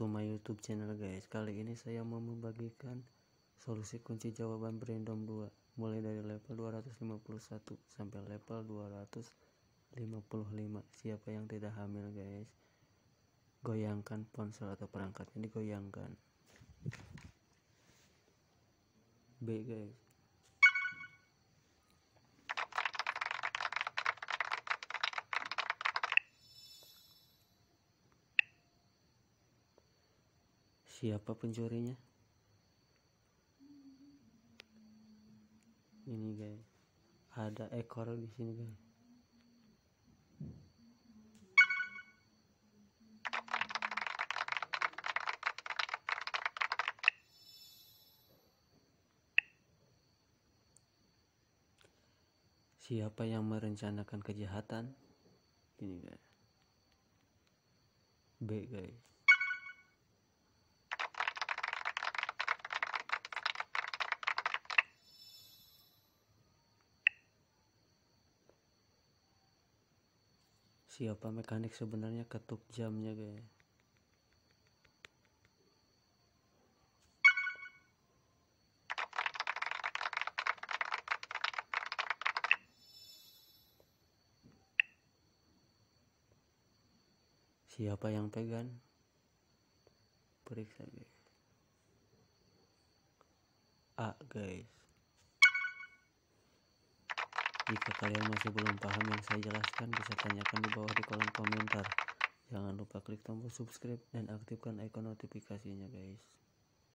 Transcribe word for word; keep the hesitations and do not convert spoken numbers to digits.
to my YouTube channel guys. Kali ini saya mau membagikan solusi kunci jawaban Braindom dua mulai dari level dua ratus lima puluh satu sampai level dua ratus lima puluh lima. Siapa yang tidak hamil guys? Goyangkan ponsel atau perangkatnya, digoyangkan. B guys. Siapa pencurinya? Ini guys, ada ekor di sini guys. Siapa yang merencanakan kejahatan? Ini guys. B guys. Siapa mekanik sebenarnya ketuk jamnya guys? Siapa yang pegang? Periksa guys. A guys. Jika kalian masih belum paham yang saya jelaskan, bisa tanyakan di bawah di kolom komentar. Jangan lupa klik tombol subscribe dan aktifkan ikon notifikasinya guys.